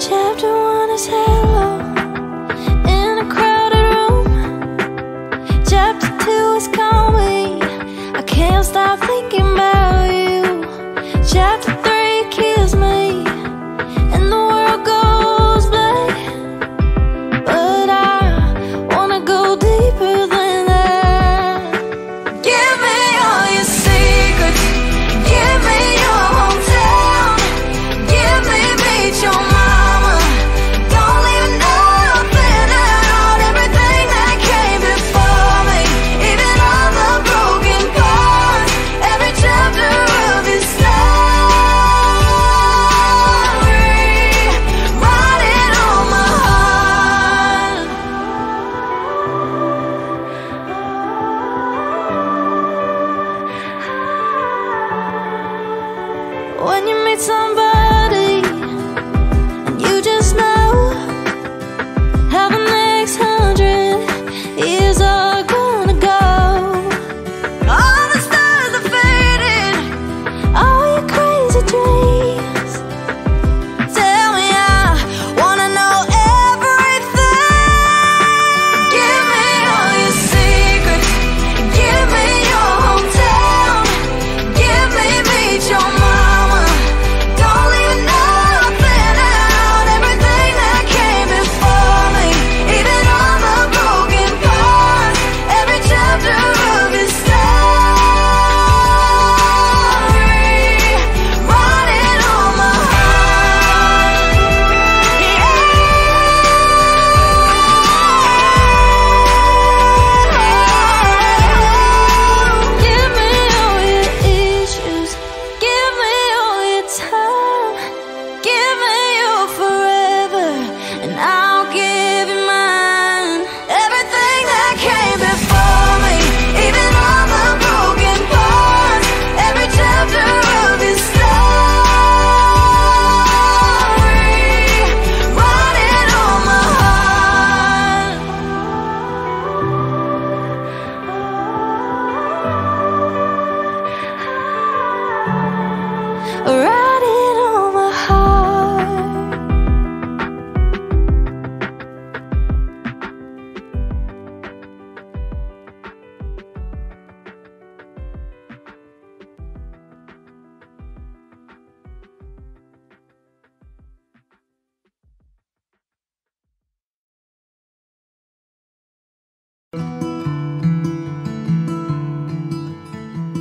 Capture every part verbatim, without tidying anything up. Chapter one is hello in a crowded room. Chapter two is call me, I can't stop thinking about you. Chapter three kills me and the world goes black, but I wanna go deeper than somebody, and you just know how the next hundred years are gonna go. All the stars are fading, all your crazy dreams. Tell me, I wanna know everything. Give me all your secrets, give me your hometown, give me meet your mom.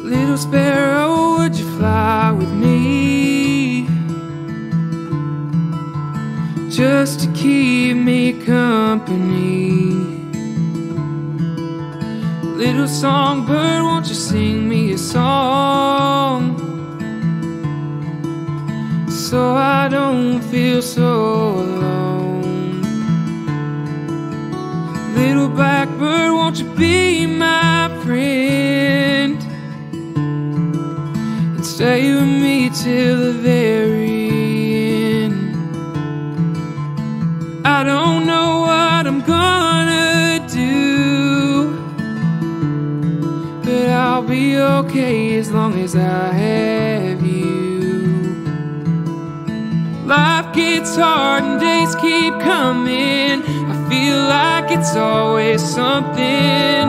Little sparrow, would you fly with me, just to keep me company? Little songbird, won't you sing me a song, so I don't feel so alone? Little blackbird, won't you be my friend, stay with me till the very end. I don't know what I'm gonna do, but I'll be okay as long as I have you. Life gets hard and days keep coming, I feel like it's always something.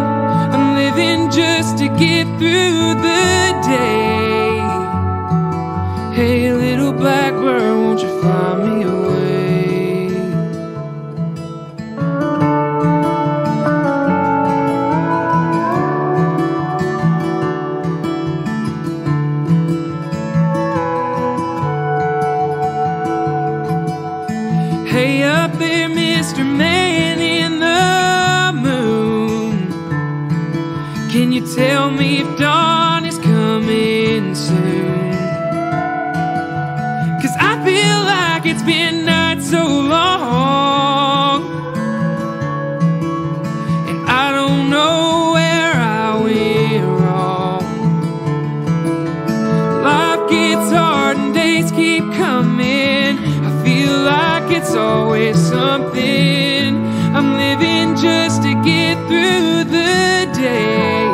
I'm living just to get through the day. Hey, little blackbird, won't you fly me away? Hey, up there, Mister Man in the moon, can you tell me if dawn is coming soon? I feel like it's been not so long, and I don't know where I went wrong. Life gets hard and days keep coming, I feel like it's always something. I'm living just to get through the day.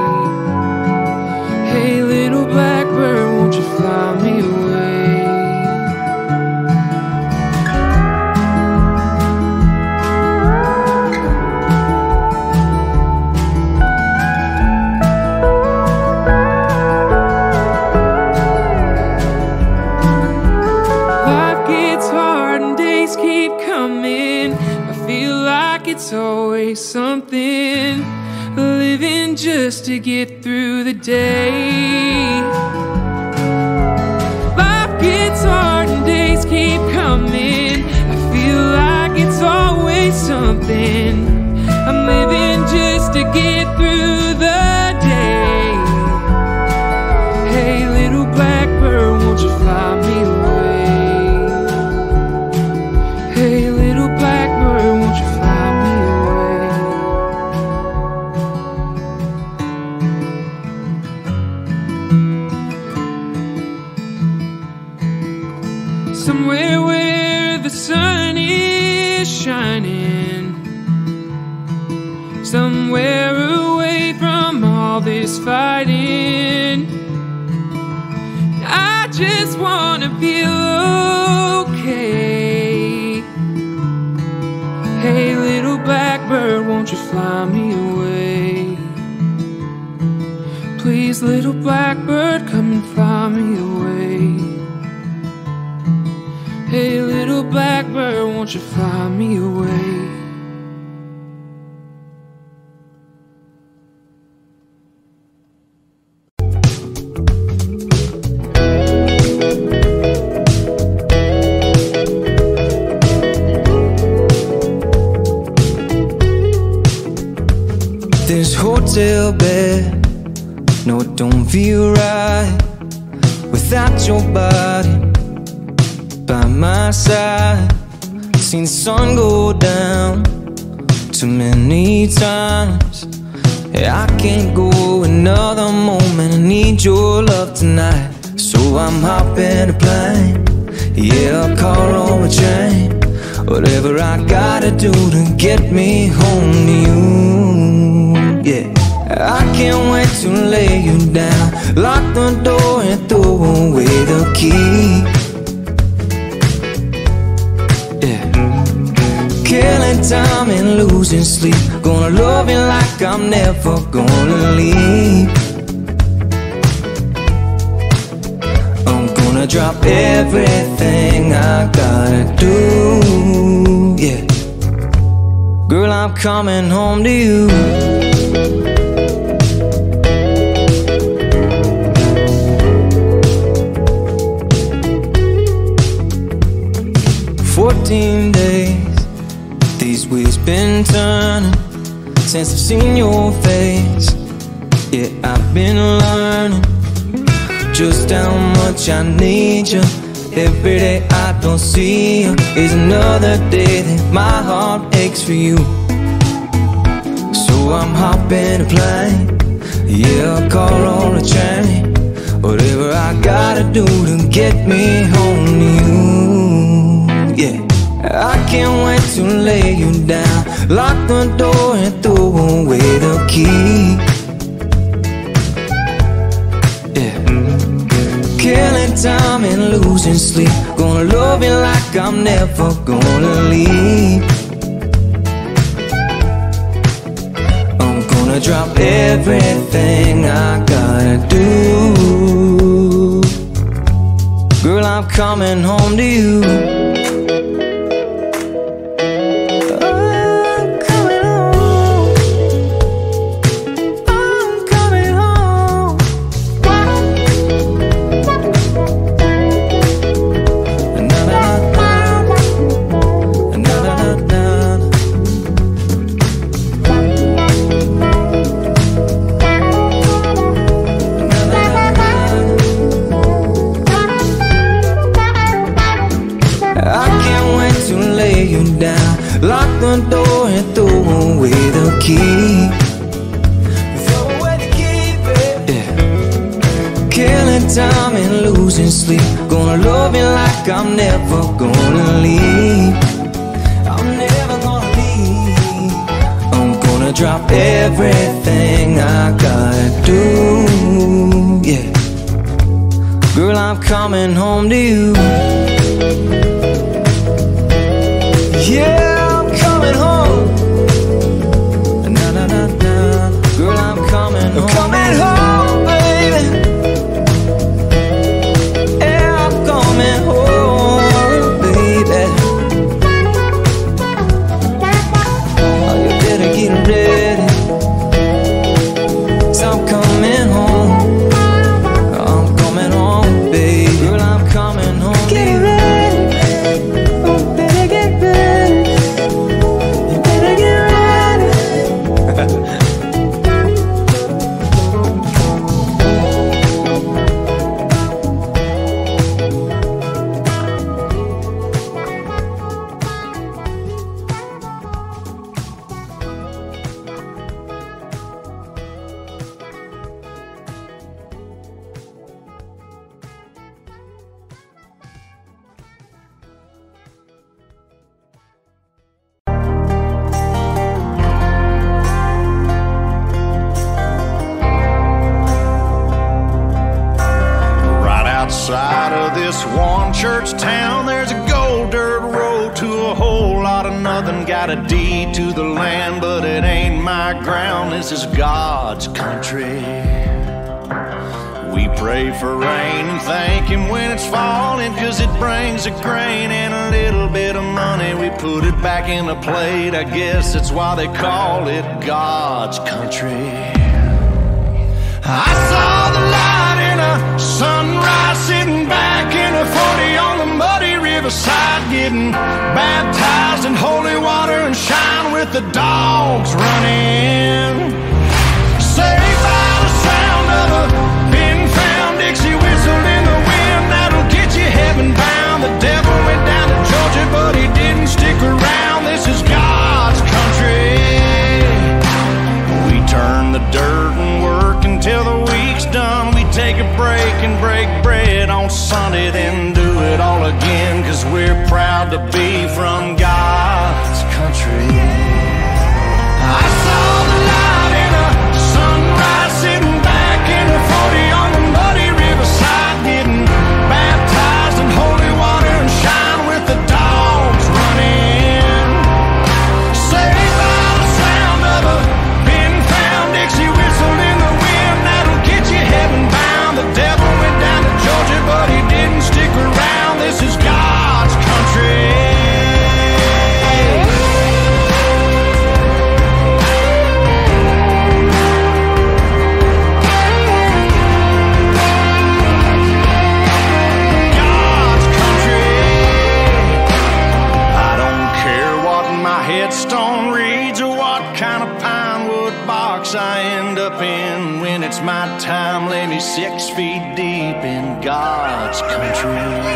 Hey, little blackbird, won't you fly me away? coming. I feel like it's always something, living just to get through the day. Life gets hard and days keep coming. I feel like it's always something, I'm living just to get through the day. Hey little blackbird, won't you fly me away? Hey little blackbird, won't you fly me away? Somewhere where the sun is shining, somewhere away from all this fighting, I just wanna feel okay. Hey little blackbird, won't you fly me away? Please little blackbird, come and fly me away. Hey little blackbird, won't you fly me away? This hotel bed, no, it don't feel right without your body by my side. Seen sun go down too many times. Yeah, I can't go another moment. I need your love tonight. So I'm hopping a plane, yeah, a car or a train, whatever I gotta do to get me home to you. Yeah, I can't wait to lay you down, lock the door and throw away the key. Yeah, killing time and losing sleep, gonna love you like I'm never gonna leave. I'm gonna drop everything I gotta do. Yeah, girl, I'm coming home to you. Fourteen days, these wheels been turning since I've seen your face. Yeah, I've been learning just how much I need you. Every day I don't see you is another day that my heart aches for you. So I'm hopping a plane, yeah, a car or a train, whatever I gotta do to get me home to you. Yeah, I can't wait to lay you down, lock the door and throw away the key. Yeah, killing time and losing sleep, gonna love you like I'm never gonna leave. Drop everything I gotta do. Girl, I'm coming home to you. Time and losing sleep, gonna love you like I'm never gonna leave. I'm never gonna leave. I'm gonna drop everything I gotta do. Yeah, girl, I'm coming home to you. Yeah, I'm coming home. Na na na na, girl, I'm coming home. I'm coming home. this one church town, there's a gold dirt road to a whole lot of nothing. Got a deed to the land, but it ain't my ground. This is God's country. We pray for rain and thank Him when it's falling, 'cause it brings a grain and a little bit of money. We put it back in the plate, I guess that's why they call it God's country. I saw the light in a sunrise, sitting back in a forty on the muddy riverside, getting baptized in holy water and shine with the dogs running. Saved by the sound of a pin found Dixie whistle in the wind, that'll get you heaven bound. The devil went down to Georgia, but he didn't stick around. This is God's country. We turn the dirt and work until the week's done. Take a break and break bread on Sunday, then do it all again, 'cause we're proud to be from God's country. I saw the light in a sunrise, sitting back in a forty on the muddy riverside, getting baptized in holy water and shine with the dogs running. Saved by the sound of a pin found Dixie whistle in the wind, that'll get you heaven bound. The devil went down to Georgia, but he didn't stick around. This is God's country. God's country. I don't care what my headstone reads or what kind of pine wood box I end up in. It's my time, lay me six feet deep in God's country.